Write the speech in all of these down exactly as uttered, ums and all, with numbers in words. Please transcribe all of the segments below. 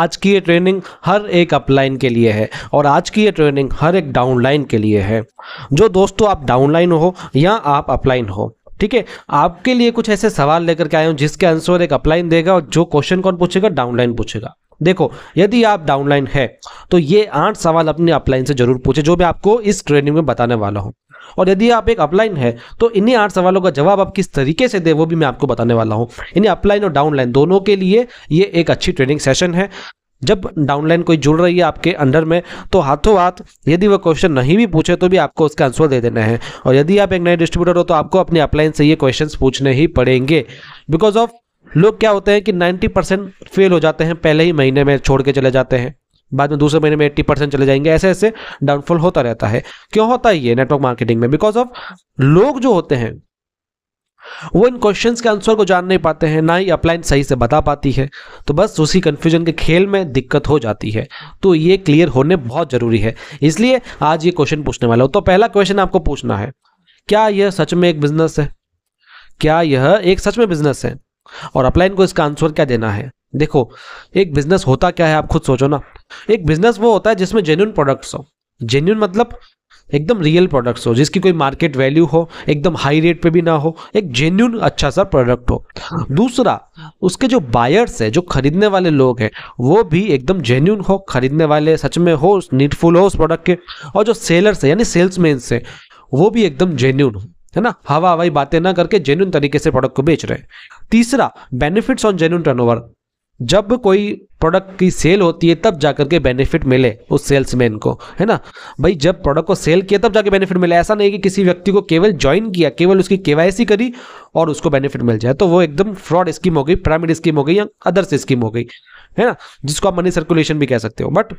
आज की ये ट्रेनिंग हर एक अपलाइन के लिए है और आज की ये ट्रेनिंग हर एक डाउनलाइन के लिए है। जो दोस्तों आप डाउनलाइन हो या आप अपलाइन हो, ठीक है, आपके लिए कुछ ऐसे सवाल लेकर के आए हूं जिसके आंसर एक अपलाइन देगा और जो क्वेश्चन कौन पूछेगा, डाउनलाइन पूछेगा। देखो, यदि आप डाउनलाइन है तो ये आठ सवाल अपने अपलाइन से जरूर पूछे जो मैं आपको इस ट्रेनिंग में बताने वाला हूँ। और यदि आप एक अपलाइन है तो इन्हीं आठ सवालों का जवाब आप किस तरीके से दे वो भी मैं आपको बताने वाला हूँ। इन्हीं अपलाइन और डाउनलाइन दोनों के लिए ये एक अच्छी ट्रेनिंग सेशन है। जब डाउनलाइन कोई जुड़ रही है आपके अंडर में तो हाथों हाथ यदि वह क्वेश्चन नहीं भी पूछे तो भी आपको उसका आंसर दे देना है। और यदि आप एक नए डिस्ट्रीब्यूटर हो तो आपको अपने अपलाइन से ये क्वेश्चन पूछने ही पड़ेंगे। बिकॉज ऑफ लोग क्या होते हैं कि नब्बे परसेंट फेल हो जाते हैं, पहले ही महीने में छोड़ के चले जाते हैं, बाद में दूसरे महीने में अस्सी परसेंट चले जाएंगे। ऐसे ऐसे डाउनफॉल होता रहता है। क्यों होता है ये नेटवर्क मार्केटिंग में? बिकॉज ऑफ लोग जो होते हैं वो इन क्वेश्चंस के आंसर को जान नहीं पाते हैं, ना ही अपलाइन सही से बता पाती है, तो बस उसी कंफ्यूजन के खेल में दिक्कत हो जाती है। तो ये क्लियर होने बहुत ज़रूरी है, इसलिए आज ये क्वेश्चन पूछने वाला हूँ। तो पहला क्वेश्चन आपको पूछना है, क्या यह सच में एक बिजनेस है? क्या यह एक सच में बिजनेस है? और अपलाइन को इसका आंसर क्या देना है। देखो, एक बिजनेस होता क्या है, आप खुद सोचो ना। एक बिजनेस वो होता है जिसमें जेन्युइन प्रोडक्ट्स हो। जेन्युइन मतलब एकदम रियल प्रोडक्ट्स हो जिसकी कोई मार्केट वैल्यू हो, एकदम हाई रेट पे भी ना हो, एक जेन्युइन अच्छा सा प्रोडक्ट हो। दूसरा, उसके जो बायर्स है, जो खरीदने वाले लोग हैं, वो भी एकदम जेन्युइन हो, खरीदने वाले सच में हो, नीडफुल हो उस प्रोडक्ट के। और जो सेलर्स है यानी सेल्समैन है, वो भी एकदम जेन्युइन हो, है ना, हवा हवाई बातें ना करके जेन्युइन तरीके से प्रोडक्ट को बेच रहे हैं। तीसरा, बेनिफिट्स ऑन जेन्युइन टर्नओवर। जब कोई प्रोडक्ट की सेल होती है तब जाकर के बेनिफिट मिले उस सेल्समैन को, है ना भाई। जब प्रोडक्ट को सेल किया तब जाके बेनिफिट मिले, ऐसा नहीं कि किसी व्यक्ति को केवल ज्वाइन किया, केवल उसकी केवाईसी करी और उसको बेनिफिट मिल जाए, तो वो एकदम फ्रॉड स्कीम हो गई, पिरामिड स्कीम हो गई या अदर्स स्कीम हो गई, है ना, जिसको आप मनी सर्कुलेशन भी कह सकते हो। बट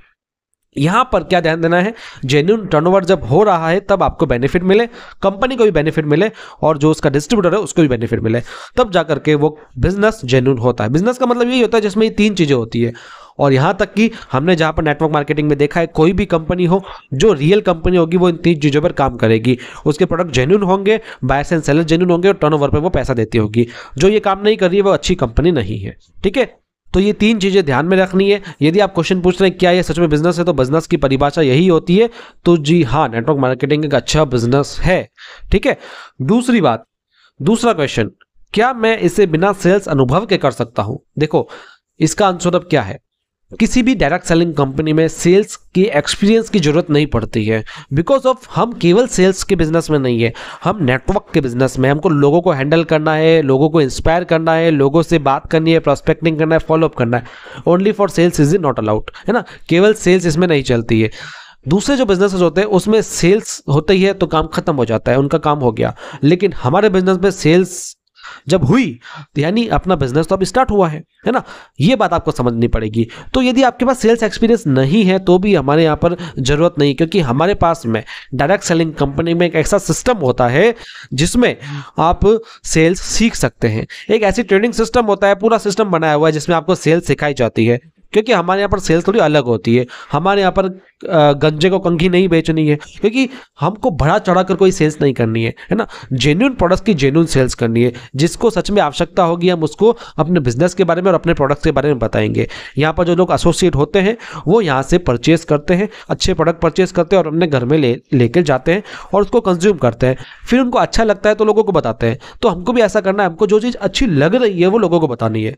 यहाँ पर क्या ध्यान देना है, जेन्युइन टर्नओवर जब हो रहा है तब आपको बेनिफिट मिले, कंपनी को भी बेनिफिट मिले और जो उसका डिस्ट्रीब्यूटर है उसको भी बेनिफिट मिले, तब जाकर के वो बिजनेस जेन्युइन होता है। बिजनेस का मतलब यही होता है जिसमें ये तीन चीज़ें होती है। और यहाँ तक कि हमने जहाँ पर नेटवर्क मार्केटिंग में देखा है, कोई भी कंपनी हो, जो रियल कंपनी होगी वो इन तीन चीज़ों पर काम करेगी। उसके प्रोडक्ट जेन्युइन होंगे, बायर्स एंड सेलर जेन्युइन होंगे और टर्नओवर पर वो पैसा देती होगी। जो ये काम नहीं कर रही है वो अच्छी कंपनी नहीं है, ठीक है। तो ये तीन चीज़ें ध्यान में रखनी है। यदि आप क्वेश्चन पूछ रहे हैं क्या ये सच में बिजनेस है, तो बिजनेस की परिभाषा यही होती है। तो जी हाँ, नेटवर्क मार्केटिंग एक अच्छा बिजनेस है, ठीक है। दूसरी बात, दूसरा क्वेश्चन, क्या मैं इसे बिना सेल्स अनुभव के कर सकता हूँ? देखो, इसका आंसर अब क्या है, किसी भी डायरेक्ट सेलिंग कंपनी में सेल्स के एक्सपीरियंस की जरूरत नहीं पड़ती है। बिकॉज ऑफ हम केवल सेल्स के बिजनेस में नहीं है, हम नेटवर्क के बिजनेस में। हमको लोगों को हैंडल करना है, लोगों को इंस्पायर करना है, लोगों से बात करनी है, प्रोस्पेक्टिंग करना है, फॉलोअप करना है। Only for sales is not allowed, है ना, केवल सेल्स इसमें नहीं चलती है। दूसरे जो बिजनेसेस होते हैं उसमें सेल्स होती है तो काम खत्म हो जाता है, उनका काम हो गया। लेकिन हमारे बिजनेस में सेल्स जब हुई यानी अपना बिजनेस तो अब स्टार्ट हुआ है, है ना, ये बात आपको समझनी पड़ेगी। तो यदि आपके पास सेल्स एक्सपीरियंस नहीं है तो भी हमारे यहाँ पर जरूरत नहीं, क्योंकि हमारे पास में डायरेक्ट सेलिंग कंपनी में एक ऐसा सिस्टम होता है जिसमें आप सेल्स सीख सकते हैं। एक ऐसी ट्रेनिंग सिस्टम होता है, पूरा सिस्टम बनाया हुआ है जिसमें आपको सेल्स सिखाई जाती है। क्योंकि हमारे यहाँ पर सेल्स थोड़ी अलग होती है, हमारे यहाँ पर गंजे को कंघी नहीं बेचनी है, क्योंकि हमको बढ़ा चढ़ा कर कोई सेल्स नहीं करनी है, है ना। जेन्युइन प्रोडक्ट्स की जेन्युइन सेल्स करनी है, जिसको सच में आवश्यकता होगी हम उसको अपने बिजनेस के बारे में और अपने प्रोडक्ट्स के बारे में बताएंगे। यहाँ पर जो लोग एसोसिएट होते हैं वो यहाँ से परचेस करते हैं, अच्छे प्रोडक्ट परचेस करते हैं और अपने घर में ले लेकर जाते हैं और उसको कंज्यूम करते हैं। फिर उनको अच्छा लगता है तो लोगों को बताते हैं। तो हमको भी ऐसा करना है, हमको जो चीज़ अच्छी लग रही है वो लोगों को बतानी है।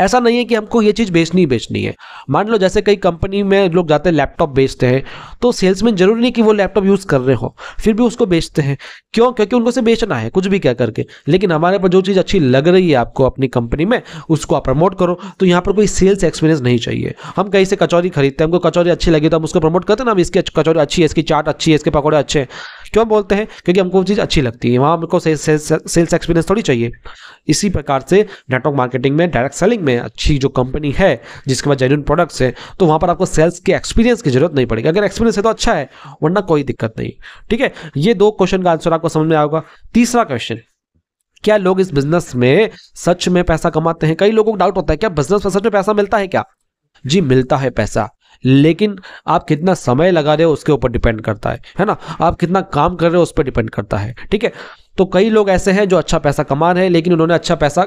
ऐसा नहीं है कि हमको ये चीज़ बेचनी ही बेचनी है। मान लो जैसे कई कंपनी में लोग जाते हैं लैपटॉप बेचते हैं, तो सेल्समैन जरूरी नहीं कि वो लैपटॉप यूज़ कर रहे हो, फिर भी उसको बेचते हैं। क्यों? क्योंकि उनको से बेचना है कुछ भी क्या करके। लेकिन हमारे पर जो चीज़ अच्छी लग रही है आपको अपनी कंपनी में, उसको आप प्रमोट करो। तो यहाँ पर कोई सेल्स एक्सपीरियंस नहीं चाहिए। हम कहीं से कचौरी खरीदते हैं, हमको कचौरी अच्छी लगी तो हम उसको प्रमोट करते हैं ना, हम इसकी कचौरी अच्छी है, इसकी चाट अच्छी है, इसके पकौड़े अच्छे हैं। क्यों बोलते हैं? क्योंकि हमको वो चीज़ अच्छी लगती है, वहाँ हमको सेल्स एक्सपीरियंस थोड़ी चाहिए। इसी प्रकार से नेटवर्क मार्केटिंग में डायरेक्ट सेलिंग में अच्छी जो कंपनी है जिसके पास जेन्युइन प्रोडक्ट्स है, तो वहाँ पर आपको सेल्स के एक्सपीरियंस की जरूरत नहीं पड़ेगी। अगर एक्सपीरियंस है तो अच्छा है, वरना कोई दिक्कत नहीं, ठीक है। ये दो क्वेश्चन का आंसर आपको समझ में आएगा। तीसरा क्वेश्चन, क्या लोग इस बिजनेस में सच में पैसा कमाते हैं? कई लोगों को डाउट होता है क्या बिजनेस में सच में पैसा मिलता है क्या? जी मिलता है पैसा, लेकिन आप कितना समय लगा रहे हो उसके ऊपर डिपेंड करता है, है ना, आप कितना काम कर रहे हो उस पर डिपेंड करता है, ठीक है। तो कई लोग ऐसे हैं जो अच्छा पैसा कमा रहे हैं, लेकिन उन्होंने अच्छा पैसा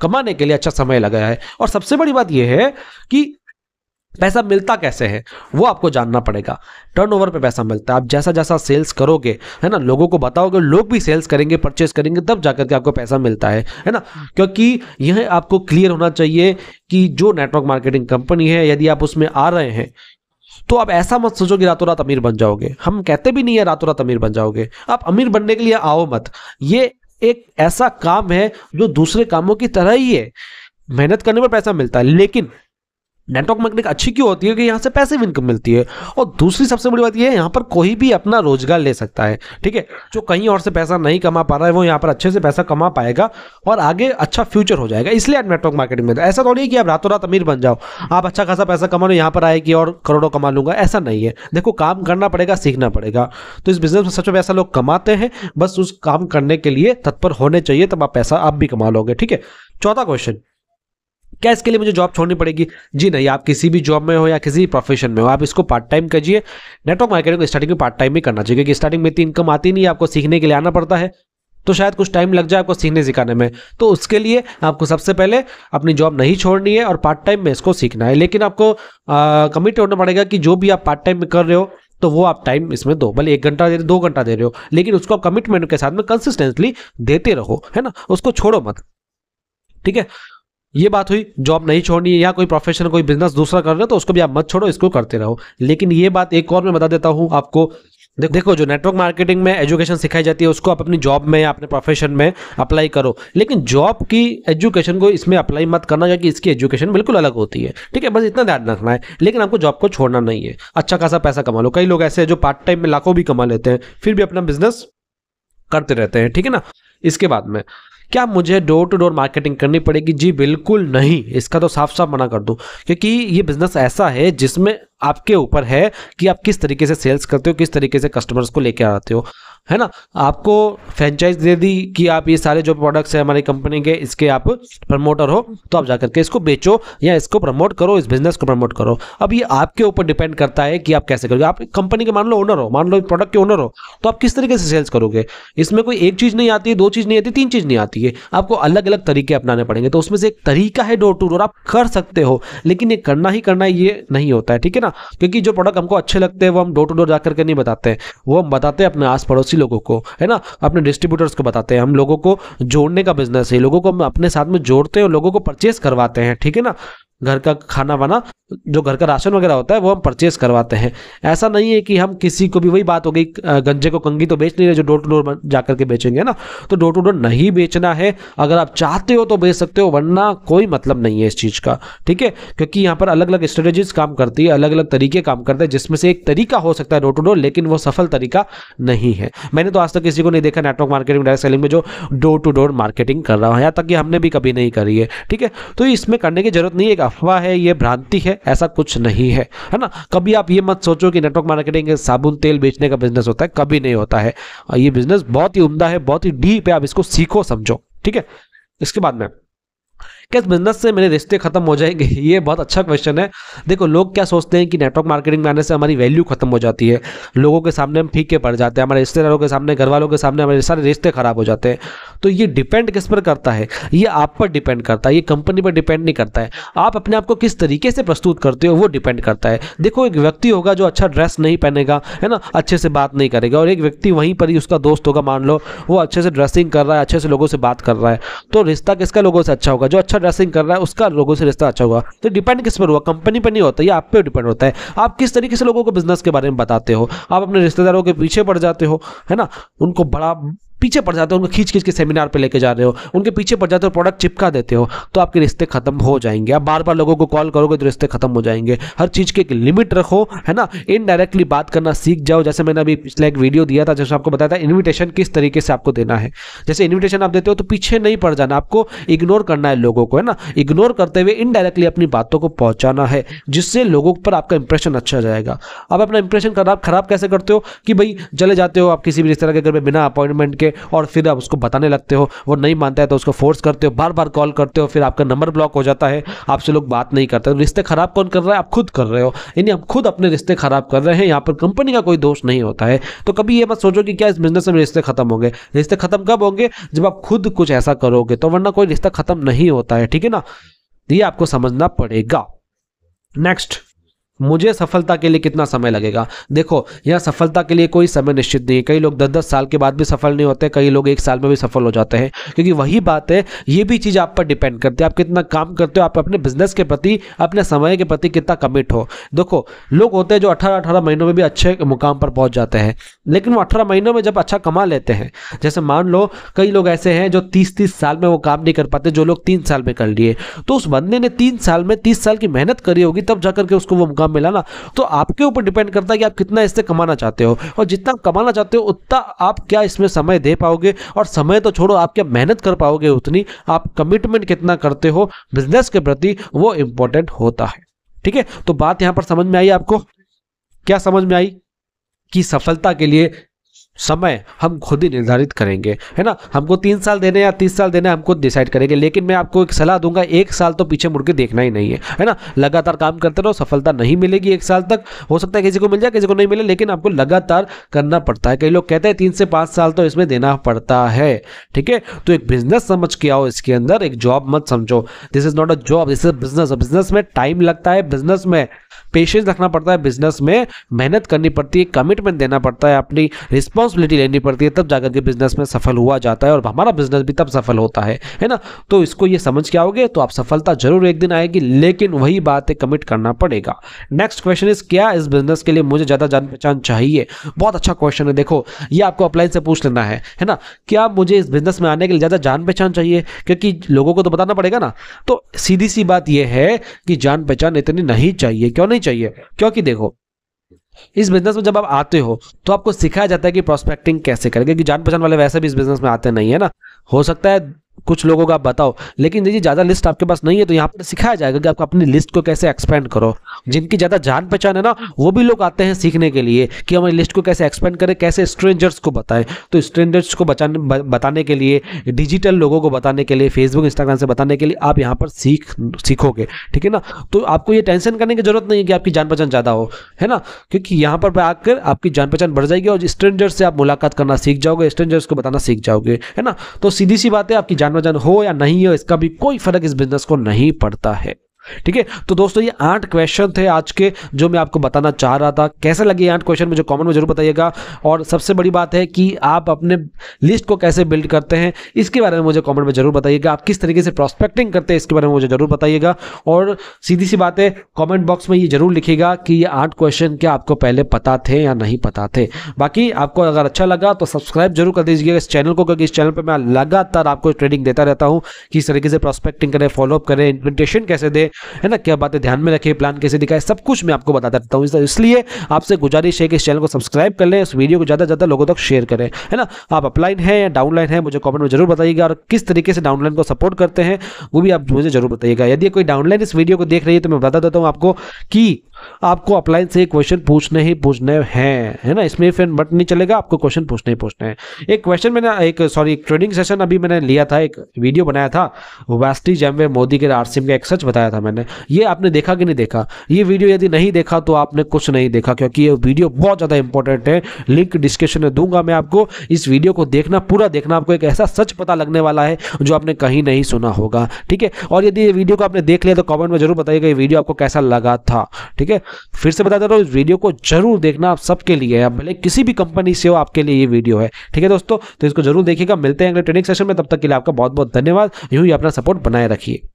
कमाने के लिए अच्छा समय लगाया है। और सबसे बड़ी बात यह है कि पैसा मिलता कैसे है वो आपको जानना पड़ेगा। टर्नओवर पे पैसा मिलता है। आप जैसा जैसा सेल्स करोगे, है ना, लोगों को बताओगे, लोग भी सेल्स करेंगे, परचेस करेंगे, तब जाकर के आपको पैसा मिलता है, है ना। क्योंकि यह आपको क्लियर होना चाहिए कि जो नेटवर्क मार्केटिंग कंपनी है, यदि आप उसमें आ रहे हैं तो आप ऐसा मत सोचो कि रातों रात अमीर बन जाओगे। हम कहते भी नहीं है रातों रात अमीर बन जाओगे। आप अमीर बनने के लिए आओ मत। ये एक ऐसा काम है जो दूसरे कामों की तरह ही है, मेहनत करने पर पैसा मिलता है। लेकिन नेटवर्क मार्केटिंग अच्छी क्यों होती है कि यहाँ से पैसिव इनकम मिलती है। और दूसरी सबसे बड़ी बात यह है, यहाँ पर कोई भी अपना रोजगार ले सकता है। ठीक है, जो कहीं और से पैसा नहीं कमा पा रहा है वो यहाँ पर अच्छे से पैसा कमा पाएगा और आगे अच्छा फ्यूचर हो जाएगा। इसलिए आप नेटवर्क मार्केटिंग में, ऐसा थोड़ी है कि आप रातों रात अमीर बन जाओ। आप अच्छा खासा पैसा कमा लो, यहाँ पर आएगी और करोड़ों कमा लूँगा, ऐसा नहीं है। देखो, काम करना पड़ेगा, सीखना पड़ेगा। तो इस बिजनेस में सच में पैसा लोग कमाते हैं, बस उस काम करने के लिए तत्पर होने चाहिए, तब आप पैसा आप भी कमा लोगे। ठीक है, चौथा क्वेश्चन, क्या इसके लिए मुझे जॉब छोड़नी पड़ेगी? जी नहीं, आप किसी भी जॉब में हो या किसी भी प्रोफेशन में हो, आप इसको पार्ट टाइम करिए। नेटवर्क मार्केटिंग को स्टार्टिंग में पार्ट टाइम ही करना चाहिए, क्योंकि स्टार्टिंग में इतनी इनकम आती नहीं है, आपको सीखने के लिए आना पड़ता है, तो शायद कुछ टाइम लग जाए आपको सीखने सिखाने में। तो उसके लिए आपको सबसे पहले अपनी जॉब नहीं छोड़नी है और पार्ट टाइम में इसको सीखना है। लेकिन आपको कमिट होना पड़ेगा कि जो भी आप पार्ट टाइम में कर रहे हो तो वो आप टाइम इसमें दो, भले एक घंटा दे रहे हो, दो घंटा दे रहे हो, लेकिन उसको आप कमिटमेंट के साथ में कंसिस्टेंटली देते रहो, है ना, उसको छोड़ो मत। ठीक है, ये बात हुई, जॉब नहीं छोड़नी है या कोई प्रोफेशन, कोई बिजनेस दूसरा कर रहे हो तो उसको भी आप मत छोड़ो, इसको करते रहो। लेकिन ये बात एक और मैं बता देता हूँ आपको, देखो, जो नेटवर्क मार्केटिंग में एजुकेशन सिखाई जाती है उसको आप अपनी जॉब में या अपने प्रोफेशन में अप्लाई करो, लेकिन जॉब की एजुकेशन को इसमें अप्लाई मत करना, क्योंकि इसकी एजुकेशन बिल्कुल अलग होती है। ठीक है, बस इतना ध्यान रखना है। लेकिन आपको जॉब को छोड़ना नहीं है, अच्छा खासा पैसा कमा लो। कई लोग ऐसे हैं जो पार्ट टाइम में लाखों भी कमा लेते हैं, फिर भी अपना बिजनेस करते रहते हैं। ठीक है ना, इसके बाद में क्या मुझे डोर टू डोर मार्केटिंग करनी पड़ेगी? जी बिल्कुल नहीं, इसका तो साफ साफ मना कर दूं, क्योंकि ये बिजनेस ऐसा है जिसमें आपके ऊपर है कि आप किस तरीके से सेल्स करते हो, किस तरीके से कस्टमर्स को लेकर आते हो, है ना। आपको फ्रेंचाइज दे दी कि आप ये सारे जो प्रोडक्ट्स हैं हमारी कंपनी के, इसके आप प्रमोटर हो, तो आप जाकर के इसको बेचो या इसको प्रमोट करो, इस बिजनेस को प्रमोट करो। अब ये आपके ऊपर डिपेंड करता है कि आप कैसे करोगे। आप कंपनी के मान लो ओनर हो, मान लो प्रोडक्ट के ओनर हो, तो आप किस तरीके से सेल्स करोगे। इसमें कोई एक चीज़ नहीं आती है, दो चीज़ नहीं आती, तीन चीज़ नहीं आती है, आपको अलग अलग तरीके अपनाने पड़ेंगे। तो उसमें से एक तरीका है डोर टू डोर, आप कर सकते हो, लेकिन ये करना ही करना ये नहीं होता है। ठीक है ना, क्योंकि जो प्रोडक्ट हमको अच्छे लगते हैं वो हम डोर टू डोर जाकर के नहीं बताते हैं, वो हम बताते हैं अपने आस पड़ोसी लोगों को, है ना, अपने डिस्ट्रीब्यूटर्स को बताते हैं। हम लोगों को जोड़ने का बिजनेस है, लोगों को हम अपने साथ में जोड़ते हैं और लोगों को परचेस करवाते हैं। ठीक है ना, घर का खाना वाना, जो घर का राशन वगैरह होता है वो हम परचेस करवाते हैं। ऐसा नहीं है कि हम किसी को भी, वही बात हो गई, गंजे को कंगी तो बेच नहीं रहे जो डोर टू डोर जाकर के बेचेंगे, है ना। तो डोर टू डोर नहीं बेचना है, अगर आप चाहते हो तो बेच सकते हो, वरना कोई मतलब नहीं है इस चीज़ का। ठीक है, क्योंकि यहाँ पर अलग अलग स्ट्रेटेजीज काम करती है, अलग अलग तरीके काम करते हैं, जिसमें से एक तरीका हो सकता है डोर टू डोर, लेकिन वो सफल तरीका नहीं है। मैंने तो आज तक किसी को नहीं देखा नेटवर्क मार्केटिंग, डायरेक्ट सेलिंग में जो डोर टू डोर मार्केटिंग कर रहा है, यहाँ तक कि हमने भी कभी नहीं करी है। ठीक है, तो इसमें करने की जरूरत नहीं है, अफवाह है, ये भ्रांति है, ऐसा कुछ नहीं है, है ना। कभी आप ये मत सोचो कि नेटवर्क मार्केटिंग साबुन तेल बेचने का बिजनेस होता है, कभी नहीं होता है। ये बिजनेस बहुत ही उम्दा है, बहुत ही डीप है, आप इसको सीखो, समझो। ठीक है, इसके बाद में, क्या इस बिजनेस से मेरे रिश्ते खत्म हो जाएंगे? ये बहुत अच्छा क्वेश्चन है। देखो, लोग क्या सोचते हैं कि नेटवर्क मार्केटिंग में आने से हमारी वैल्यू खत्म हो जाती है, लोगों के सामने हम फीके पड़ जाते हैं, हमारे रिश्तेदारों के सामने, घर वालों के सामने हमारे सारे रिश्ते खराब हो जाते हैं। तो ये डिपेंड किस पर करता है? ये आप पर डिपेंड करता है, ये कंपनी पर डिपेंड नहीं करता है। आप अपने आप को किस तरीके से प्रस्तुत करते हो वो डिपेंड करता है। देखो, एक व्यक्ति होगा जो अच्छा ड्रेस नहीं पहनेगा, है ना, अच्छे से बात नहीं करेगा, और एक व्यक्ति वहीं पर ही उसका दोस्त होगा, मान लो वो अच्छे से ड्रेसिंग कर रहा है, अच्छे से लोगों से बात कर रहा है, तो रिश्ता किसका लोगों से अच्छा होगा? जो अच्छा ड्रेसिंग कर रहा है उसका लोगों से रिश्ता अच्छा हुआ। तो डिपेंड किस पर हुआ? कंपनी पर नहीं होता, ये आप पे डिपेंड होता है। आप किस तरीके से लोगों को बिजनेस के बारे में बताते हो। आप अपने रिश्तेदारों के पीछे पड़ जाते हो, है ना, उनको बड़ा पीछे पड़ जाते हो, उनको खींच खींच के सेमिनार पे लेके जा रहे हो, उनके पीछे पड़ जाते हो, प्रोडक्ट चिपका देते हो, तो आपके रिश्ते खत्म हो जाएंगे। आप बार बार लोगों को कॉल करोगे तो रिश्ते खत्म हो जाएंगे। हर चीज़ की एक लिमिट रखो, है ना। इनडायरेक्टली बात करना सीख जाओ। जैसे मैंने अभी पिछला एक वीडियो दिया था जैसे आपको बताया था, इन्विटेशन किस तरीके से आपको देना है। जैसे इन्विटेशन आप देते हो तो पीछे नहीं पड़ जाना, आपको इग्नोर करना है लोगों को, है ना। इग्नोर करते हुए इनडायरेक्टली अपनी बातों को पहुँचाना है, जिससे लोगों पर आपका इंप्रेशन अच्छा जाएगा। आप अपना इंप्रेशन खराब खराब कैसे करते हो कि भाई चले जाते हो आप किसी भी रिश्तेदार के घर में बिना अपॉइंटमेंट के, और फिर आप उसको बताने लगते हो, वो नहीं मानता है तो उसको फोर्स करते हो, बार बार कॉल करते हो, फिर आपका नंबर ब्लॉक हो जाता है, आपसे लोग बात नहीं करते। रिश्ते खराब कौन कर रहा है? आप खुद कर रहे हो, यानी आप खुद अपने रिश्ते खराब कर रहे हैं। यहाँ पर कंपनी का कोई दोष नहीं होता है। तो कभी ये मत सोचो कि क्या इस बिजनेस में रिश्ते खत्म होंगे। रिश्ते खत्म कब होंगे? जब आप खुद कुछ ऐसा करोगे तो, वरना कोई रिश्ता खत्म नहीं होता है। ठीक है ना, ये आपको समझना पड़ेगा। नेक्स्ट, मुझे सफलता के लिए कितना समय लगेगा। देखो यहाँ सफलता के लिए कोई समय निश्चित नहीं है, कई लोग दस दस साल के बाद भी सफल नहीं होते, कई लोग एक साल में भी सफल हो जाते हैं, क्योंकि वही बात है, ये भी चीज़ आप पर डिपेंड करती है, आप कितना काम करते हो, आप अपने बिजनेस के प्रति, अपने समय के प्रति कितना कमिट हो। देखो लोग होते हैं जो अठारह अठारह महीनों में भी अच्छे मुकाम पर पहुँच जाते हैं, लेकिन वो अठारह महीनों में जब अच्छा कमा लेते हैं, जैसे मान लो कई लोग ऐसे हैं जो तीस तीस साल में वो काम नहीं कर पाते जो लोग तीन साल में कर लिए, तो उस बंदे ने तीन साल में तीस साल की मेहनत करी होगी तब जाकर के उसको वो मुकाम मिला ना। तो आपके ऊपर डिपेंड करता है कि आप कितना इससे कमाना चाहते हो, और जितना कमाना चाहते हो उतना आप क्या इसमें समय दे पाओगे, और समय तो छोड़ो आप क्या मेहनत कर पाओगे उतनी, आप कमिटमेंट कितना करते हो बिजनेस के प्रति, वो इंपॉर्टेंट होता है। ठीक है, तो बात यहाँ पर समझ में आई आपको, क्या समझ में आई कि सफलता के लिए समय हम खुद ही निर्धारित करेंगे, है ना, हमको तीन साल देने या तीस साल देने हमको डिसाइड करेंगे। लेकिन मैं आपको एक सलाह दूंगा, एक साल तो पीछे मुड़ के देखना ही नहीं है, है ना, लगातार काम करते रहो, सफलता नहीं मिलेगी एक साल तक, हो सकता है किसी को मिल जाए किसी को नहीं मिले, लेकिन आपको लगातार करना पड़ता है। कई लोग कहते हैं तीन से पाँच साल तो इसमें देना पड़ता है। ठीक है, तो एक बिजनेस समझ के आओ इसके अंदर, एक जॉब मत समझो, this is not a job, this is business. Business में टाइम लगता है, बिजनेस में पेशेंस रखना पड़ता है, बिजनेस में मेहनत करनी पड़ती है, कमिटमेंट देना पड़ता है, अपनी रिस्पॉन्सिबिलिटी लेनी पड़ती है, तब जाकर के बिजनेस में सफल हुआ जाता है, और हमारा बिजनेस भी तब सफल होता है, है ना। तो इसको ये समझ के आओगे तो आप सफलता जरूर एक दिन आएगी, लेकिन वही बात है, कमिट करना पड़ेगा। नेक्स्ट क्वेश्चन इज, क्या इस बिजनेस के लिए मुझे ज़्यादा जान पहचान चाहिए? बहुत अच्छा क्वेश्चन है, देखो ये आपको अप्लाई से पूछ लेना है, है ना, क्या मुझे इस बिजनेस में आने के लिए ज़्यादा जान पहचान चाहिए, क्योंकि लोगों को तो बताना पड़ेगा ना। तो सीधी सी बात यह है कि जान पहचान इतनी नहीं चाहिए। क्यों नहीं चाहिए? क्योंकि देखो इस बिजनेस में जब आप आते हो तो आपको सिखाया जाता है कि प्रोस्पेक्टिंग कैसे करें, क्योंकि जान पहचान वाले वैसे भी इस बिजनेस में आते नहीं, है ना। हो सकता है कुछ लोगों का आप बताओ, लेकिन जी ज़्यादा लिस्ट आपके पास नहीं है, तो यहाँ पर सिखाया जाएगा कि आपको अपनी लिस्ट को कैसे एक्सपेंड करो। जिनकी ज़्यादा जान पहचान है ना, वो भी लोग आते हैं सीखने के लिए कि हमारी लिस्ट को कैसे एक्सपेंड करें, कैसे स्ट्रेंजर्स को बताएं। तो स्ट्रेंजर्स को बचाने बताने के लिए, डिजिटल लोगों को बताने के लिए, फेसबुक इंस्टाग्राम से बताने के लिए आप यहाँ पर सीख सीखोगे। ठीक है ना, तो आपको ये टेंशन करने की जरूरत नहीं है कि आपकी जान पहचान ज़्यादा हो, है ना, क्योंकि यहाँ पर आकर आपकी जान पहचान बढ़ जाएगी और स्ट्रेंजर्स से आप मुलाकात करना सीख जाओगे, स्ट्रेंजर्स को बताना सीख जाओगे, है ना। तो सीधी सी बात है, आपकी जान पहचान हो या नहीं हो इसका भी कोई फर्क इस बिजनेस को नहीं पड़ता है। ठीक है, तो दोस्तों ये आठ क्वेश्चन थे आज के, जो मैं आपको बताना चाह रहा था। कैसे लगे आठ क्वेश्चन मुझे कमेंट में जरूर बताइएगा, और सबसे बड़ी बात है कि आप अपने लिस्ट को कैसे बिल्ड करते हैं इसके बारे में मुझे कमेंट में जरूर बताइएगा। आप किस तरीके से प्रॉस्पेक्टिंग करते हैं इसके बारे में मुझे जरूर बताइएगा, और सीधी सी बात है कॉमेंट बॉक्स में ये जरूर लिखिएगा कि ये आठ क्वेश्चन क्या आपको पहले पता थे या नहीं पता थे। बाकी आपको अगर अच्छा लगा तो सब्सक्राइब जरूर कर दीजिएगा इस चैनल को, क्योंकि इस चैनल पर मैं लगातार आपको ट्रेनिंग देता रहता हूँ, किस तरीके से प्रॉस्पेक्टिंग करें, फॉलोअप करें, इम्प्लीमेंटेशन कैसे दें, है ना, क्या बातें ध्यान में रखें, प्लान कैसे दिखाएं, सब कुछ मैं आपको बताता रहता हूँ। इसलिए आपसे गुजारिश है कि इस चैनल को सब्सक्राइब कर लें, इस वीडियो को ज़्यादा से ज़्यादा लोगों तक शेयर करें, है ना। आप अपलाइन हैं या डाउनलाइन हैं मुझे कमेंट में जरूर बताइएगा, और किस तरीके से डाउनलाइन को सपोर्ट करते हैं वो भी आप मुझे जरूर बताइएगा। यदि कोई डाउनलाइन इस वीडियो को देख रही है तो मैं बता देता हूँ आपको कि आपको अपलाइन से क्वेश्चन पूछने ही पूछने हैं, है ना, इसमें फिर बट नहीं चलेगा, आपको क्वेश्चन पूछने ही पूछने हैं। एक क्वेश्चन मैंने एक सॉरी एक ट्रेनिंग सेशन अभी मैंने लिया था, एक वीडियो बनाया था वास्टी जैमवे मोदी के आरसीएम का, एक सच बताया था मैंने, ये आपने देखा कि नहीं देखा? ये वीडियो यदि नहीं देखा तो आपने कुछ नहीं देखा, क्योंकि ये वीडियो बहुत ज़्यादा इंपॉर्टेंट है, लिंक डिस्क्रिप्शन में दूंगा मैं आपको। इस वीडियो को देखना, पूरा देखना, आपको एक ऐसा सच पता लगने वाला है जो आपने कहीं नहीं सुना होगा। ठीक है, और यदि ये वीडियो को आपने देख लिया तो कॉमेंट में जरूर बताइएगा ये वीडियो आपको कैसा लगा था। ठीक, फिर से बता दे रहा हूँ, इस वीडियो को जरूर देखना, आप सबके लिए है, भले किसी भी कंपनी से हो, आपके लिए ये वीडियो है। ठीक है दोस्तों, तो इसको जरूर देखिएगा। मिलते हैं अगले ट्रेनिंग सेशन में, तब तक के लिए आपका बहुत बहुत धन्यवाद। यूं ही अपना सपोर्ट बनाए रखिए।